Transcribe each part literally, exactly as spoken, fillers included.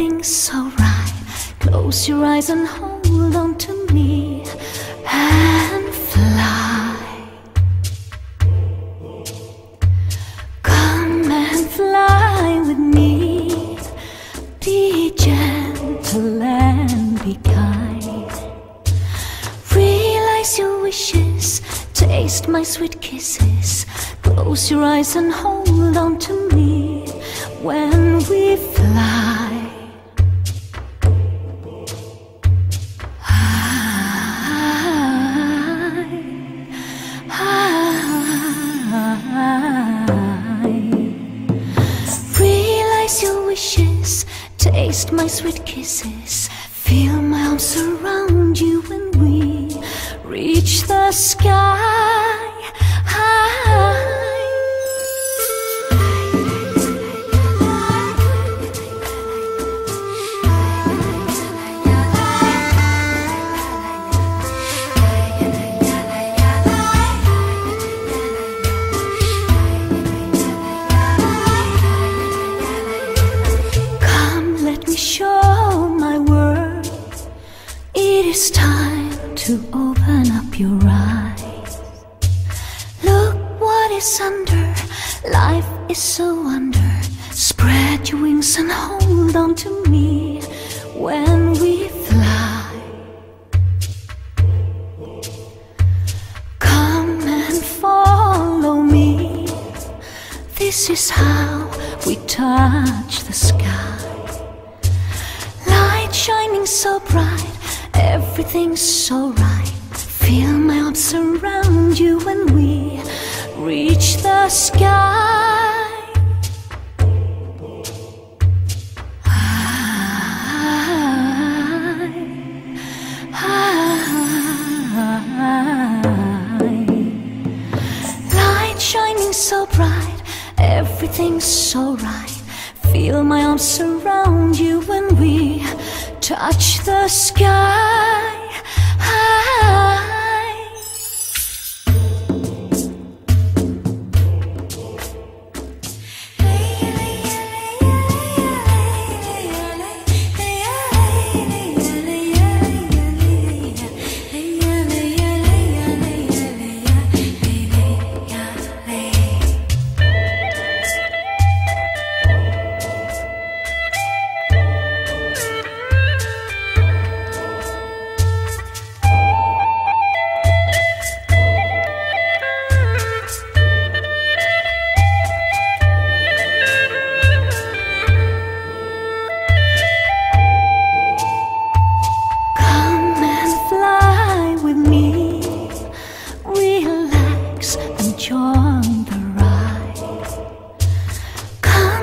everything's so right. Close your eyes and hold on to me and fly. Come and fly with me. Be gentle and be kind. Realize your wishes, taste my sweet kisses. Close your eyes and hold on to me when we fly. I, I, I realize your wishes, taste my sweet kisses. Feel my arms around you when we reach the sky. Show my world. It is time to open up your eyes. Look what is under. Life is so under. Spread your wings and hold on to me when we fly. Come and follow me. This is how we touch the sky. Shining so bright, everything's so right. Feel my arms around you when we reach the sky. I, I, I. Light shining so bright, everything's so right. Feel my arms around you when we touch the sky.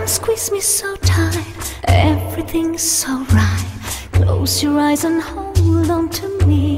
Squeeze me so tight, everything's so right. Close your eyes and hold on to me.